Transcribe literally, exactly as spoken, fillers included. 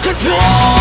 Control!